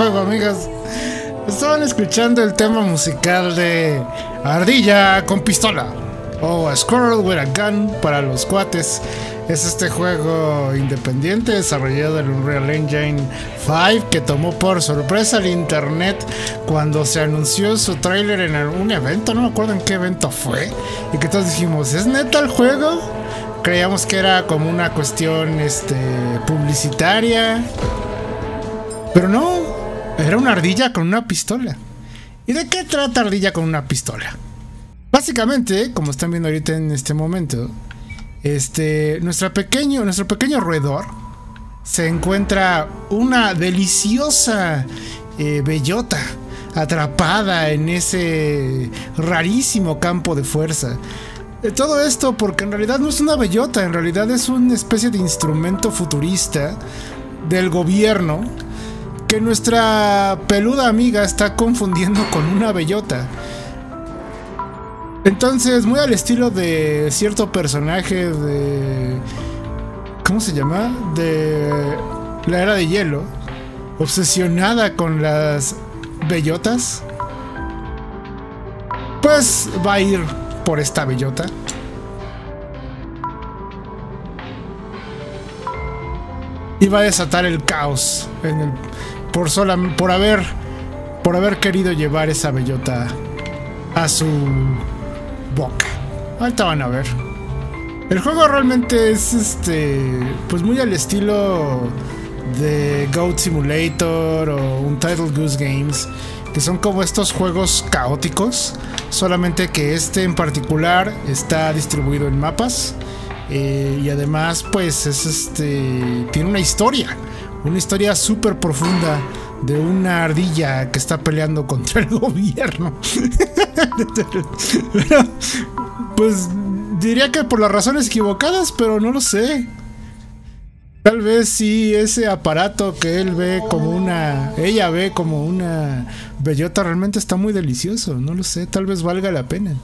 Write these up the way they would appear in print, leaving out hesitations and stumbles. juego, amigos. Estaban escuchando el tema musical de Ardilla con pistola, o a Squirrel with a Gun para los cuates. Es este juego independiente desarrollado en Unreal Engine 5 que tomó por sorpresa el internet cuando se anunció su tráiler en un evento, no me acuerdo en qué evento fue, y que todos dijimos, ¿es neta el juego? Creíamos que era como una cuestión publicitaria, pero no, era una ardilla con una pistola. ¿Y de qué trata Ardilla con una pistola? Básicamente, como están viendo ahorita en este momento, nuestro pequeño roedor se encuentra una deliciosa bellota atrapada en ese rarísimo campo de fuerza. Todo esto porque en realidad no es una bellota, en realidad es una especie de instrumento futurista del gobierno que nuestra peluda amiga está confundiendo con una bellota. Entonces, muy al estilo de cierto personaje de... ¿cómo se llama? De la Era de Hielo, obsesionada con las bellotas, pues va a ir por esta bellota. Y va a desatar el caos en el... por haber querido llevar esa bellota a su... boca. Ahorita van a ver. El juego realmente es pues muy al estilo de Goat Simulator o Untitled Goose Games, que son como estos juegos caóticos, solamente que este en particular está distribuido en mapas, y además pues es tiene una historia súper profunda de una ardilla que está peleando contra el gobierno. Pero, pues diría que por las razones equivocadas, pero no lo sé. Tal vez sí, ese aparato que ella ve como una bellota realmente está muy delicioso, no lo sé, tal vez valga la pena.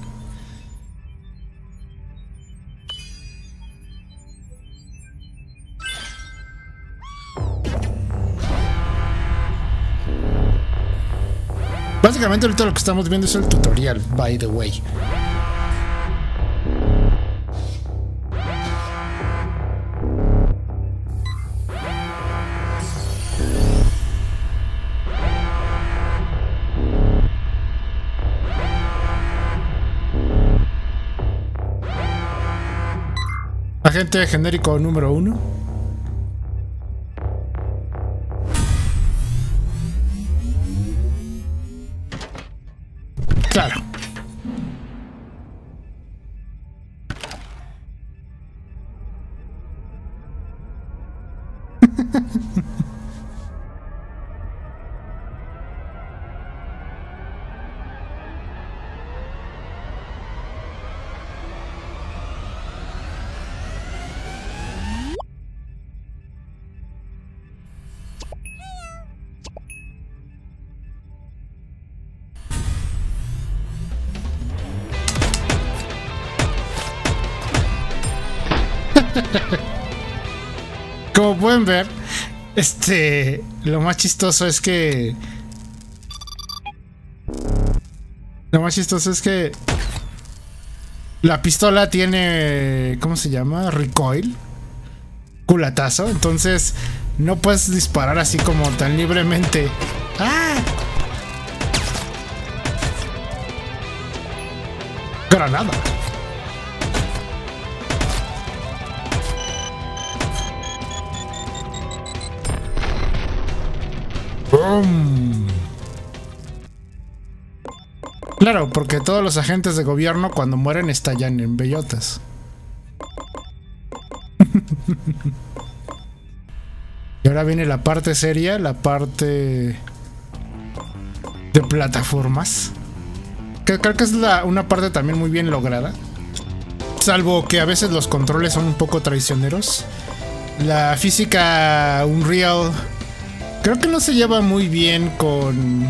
Básicamente ahorita lo que estamos viendo es el tutorial, by the way. Agente genérico número 1. Claro. Como pueden ver, lo más chistoso es que la pistola tiene, ¿cómo se llama? Recoil, culatazo, entonces no puedes disparar así como tan libremente. ¡Ah! Granada. Claro, porque todos los agentes de gobierno cuando mueren estallan en bellotas. Y ahora viene la parte seria, la parte de plataformas, que creo que es una parte también muy bien lograda. Salvo que a veces los controles son un poco traicioneros. La física Unreal creo que no se lleva muy bien con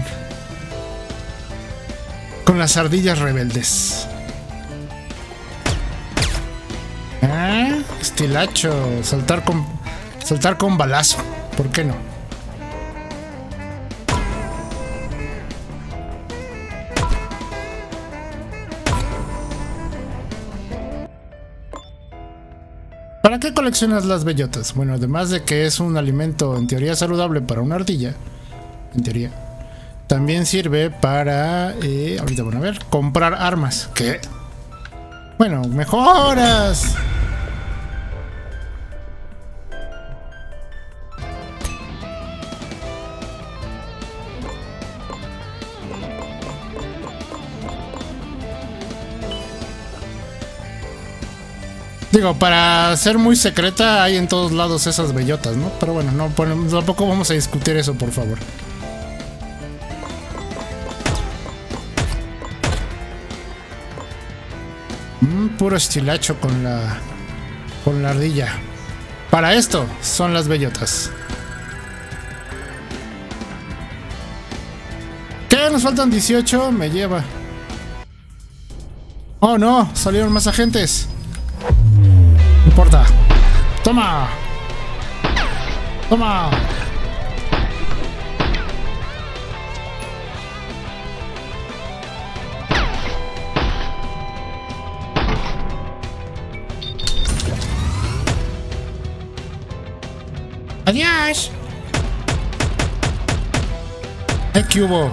las ardillas rebeldes. Ah, estilacho, saltar con balazo, ¿por qué no? ¿Para qué coleccionas las bellotas? Bueno, además de que es un alimento en teoría saludable para una ardilla, en teoría, también sirve para, ahorita van a ver, comprar armas. ¿Qué? Bueno, mejoras. Digo, para ser muy secreta hay en todos lados esas bellotas, ¿no? Pero bueno, no, tampoco vamos a discutir eso, por favor. Puro estilacho con la ardilla. Para esto son las bellotas. ¿Qué? Nos faltan 18, me lleva. Oh no, salieron más agentes. Importa. Toma. Toma. Adiós. ¿Qué hubo?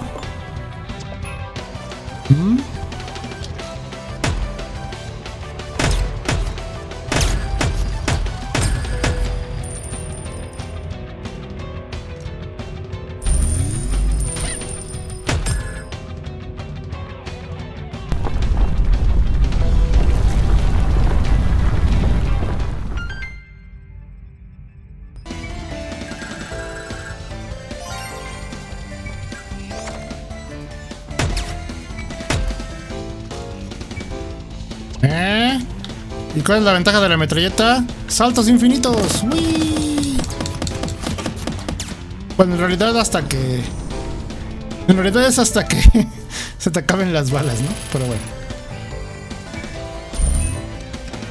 ¿Y cuál es la ventaja de la metralleta? ¡Saltos infinitos! ¡Uy! Bueno, en realidad hasta que... En realidad es hasta que se te acaben las balas, ¿no? Pero bueno.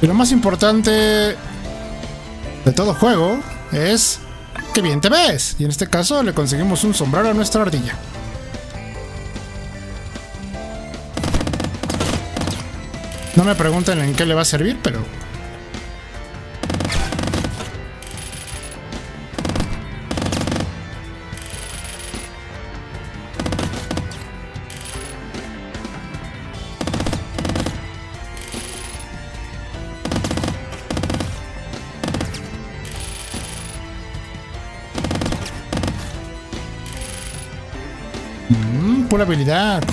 Y lo más importante de todo juego es que bien te ves. Y en este caso le conseguimos un sombrero a nuestra ardilla. No me pregunten en qué le va a servir, pero... Pura habilidad.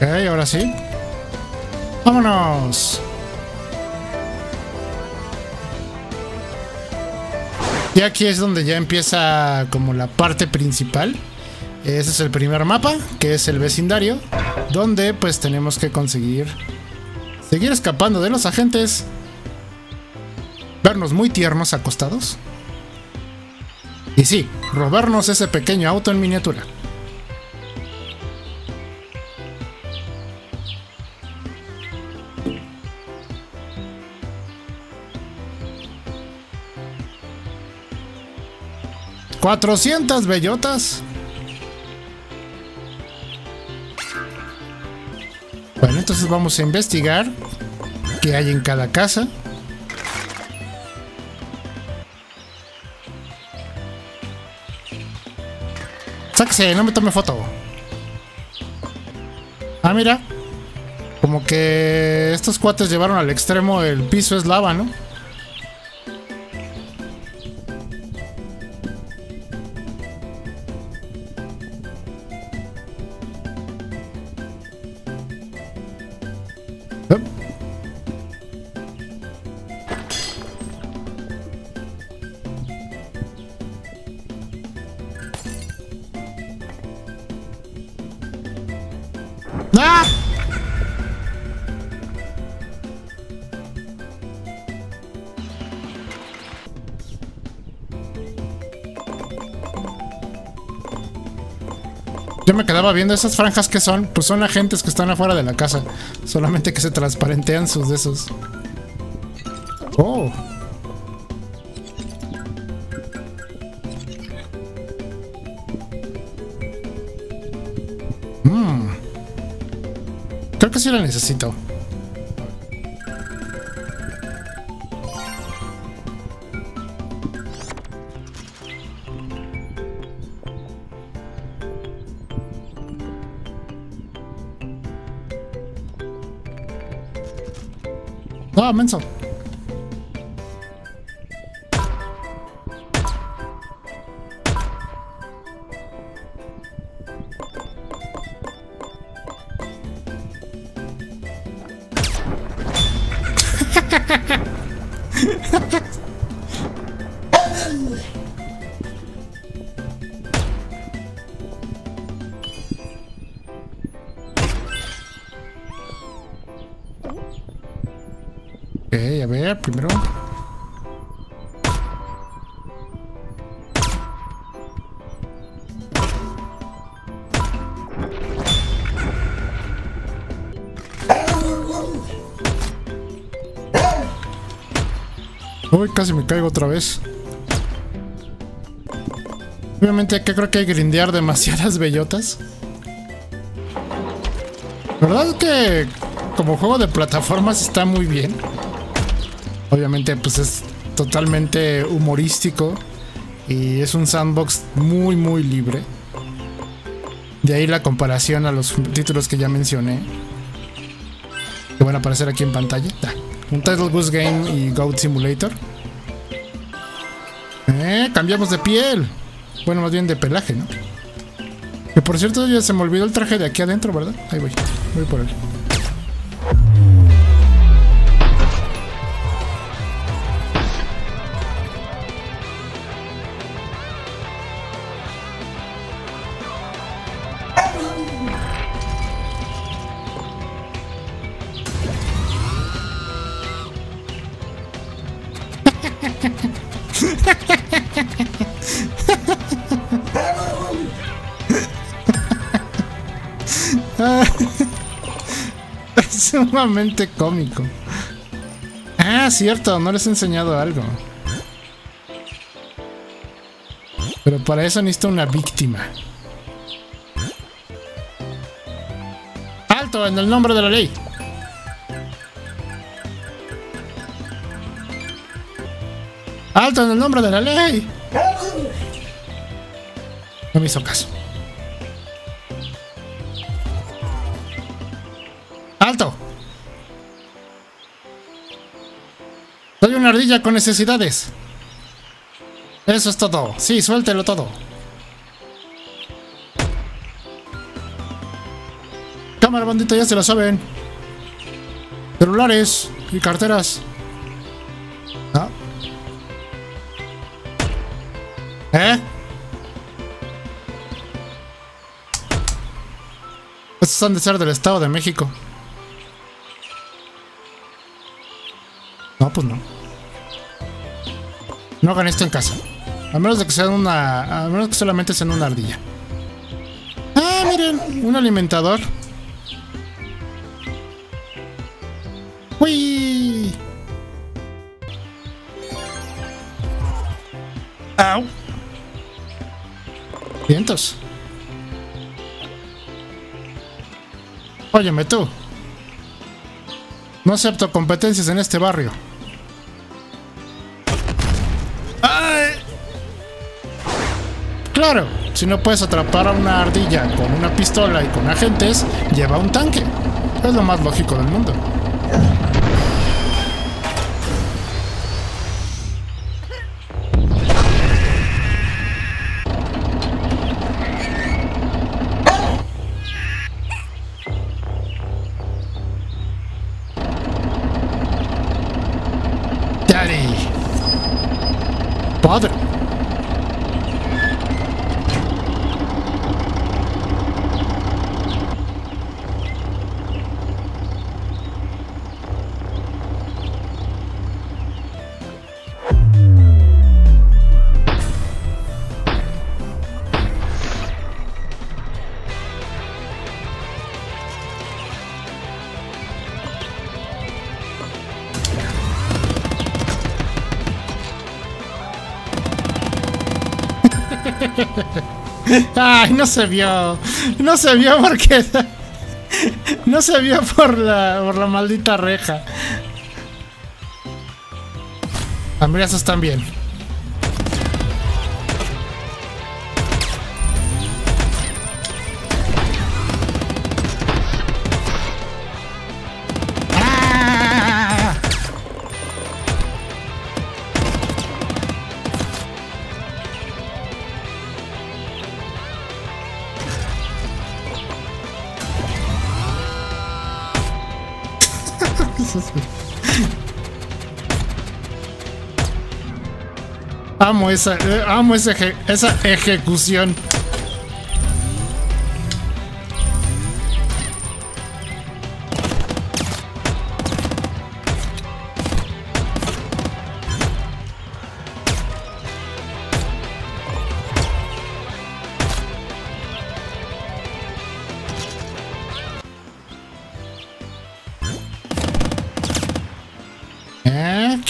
Ok, ahora sí. ¡Vámonos! Y aquí es donde ya empieza como la parte principal. Ese es el primer mapa, que es el vecindario, donde pues tenemos que conseguir seguir escapando de los agentes, vernos muy tiernos acostados y sí, robarnos ese pequeño auto en miniatura. ¡400 bellotas! Bueno, entonces vamos a investigar qué hay en cada casa. ¡Sáquese! ¡No me tome foto! Ah, mira. Como que estos cuates llevaron al extremo el piso es lava, ¿no? ¡Ah! Yo me quedaba viendo esas franjas que son, pues son agentes que están afuera de la casa, solamente que se transparentean sus de esos. Oh. Creo que sí la necesito. Ah, menso. A ver, primero. Uy, casi me caigo otra vez. Obviamente acá creo que hay que grindear demasiadas bellotas. La verdad es que como juego de plataformas está muy bien. Obviamente pues es totalmente humorístico y es un sandbox muy muy libre. De ahí la comparación a los títulos que ya mencioné, que van a aparecer aquí en pantalla. Untitled Goose Game y Goat Simulator. Cambiamos de piel. Bueno, más bien de pelaje, ¿no? Que por cierto ya se me olvidó el traje de aquí adentro, ¿verdad? Ahí voy, voy por él. Es sumamente cómico. Ah, cierto, no les he enseñado algo. Pero para eso necesito una víctima. ¡Alto en el nombre de la ley! ¡Alto en el nombre de la ley! No me hizo caso. ¡Alto! Soy una ardilla con necesidades. Eso es todo. Sí, suéltelo todo. Cámara, bandita, ya se la saben. Celulares y carteras. ¿Ah? ¿Eh? Estos han de ser del Estado de México. No, pues no. No hagan esto en casa. A menos de que sean una... A menos que solamente sean una ardilla. Ah, miren. Un alimentador. ¡Uy! ¡Au! Vientos. Óyeme tú. No acepto competencias en este barrio. Claro, si no puedes atrapar a una ardilla con una pistola y con agentes, lleva un tanque. Es lo más lógico del mundo. Daddy. Padre. Ay, no se vio. No se vio porque... no se vio por la maldita reja. Hambreazos también. Amo esa, esa ejecución.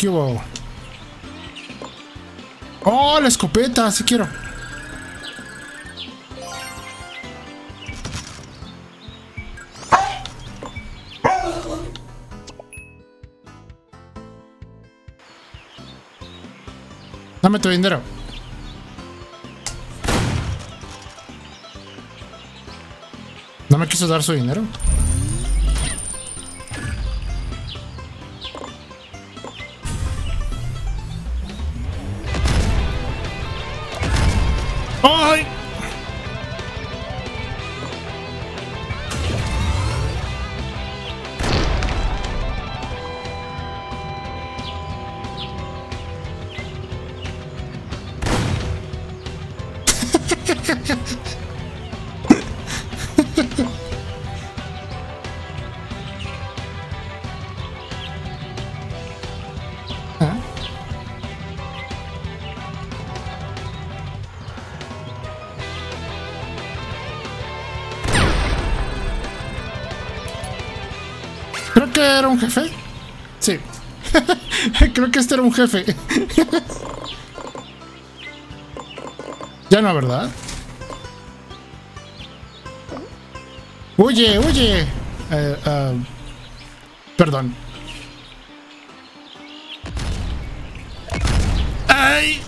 ¿Qué hubo? ¡Oh, la escopeta! ¡Sí quiero! Dame tu dinero. ¿No me quiso dar su dinero? ¡Ay! Creo que era un jefe. Sí. Creo que este era un jefe. Ya no, ¿verdad? Oye, oye. Perdón. ¡Ay!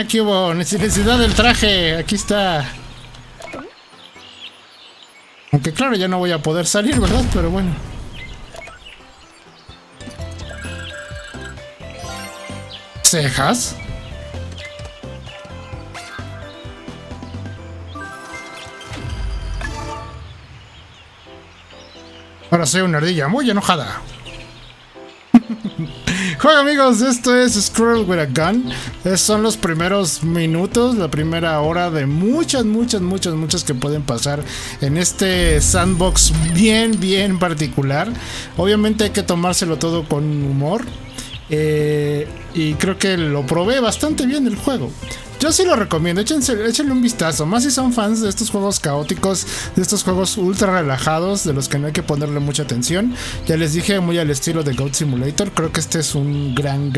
Aquí hubo necesidad del traje. Aquí está. Aunque claro, ya no voy a poder salir, ¿verdad? Pero bueno. ¿Cejas? Ahora soy una ardilla muy enojada. Hola amigos, esto es Squirrel with a Gun. Son los primeros minutos, la primera hora de muchas que pueden pasar en este sandbox bien particular. Obviamente hay que tomárselo todo con humor. Y creo que lo probé bastante bien el juego. Yo sí lo recomiendo, échenle un vistazo, más si son fans de estos juegos caóticos, de estos juegos ultra relajados, de los que no hay que ponerle mucha atención. Ya les dije, muy al estilo de Goat Simulator, creo que este es un gran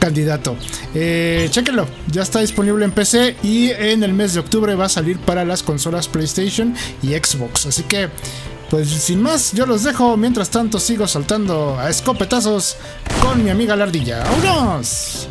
candidato. Chéquenlo, ya está disponible en PC y en el mes de octubre va a salir para las consolas PlayStation y Xbox. Así que, pues sin más, yo los dejo, mientras tanto sigo saltando a escopetazos con mi amiga la ardilla. ¡Vámonos!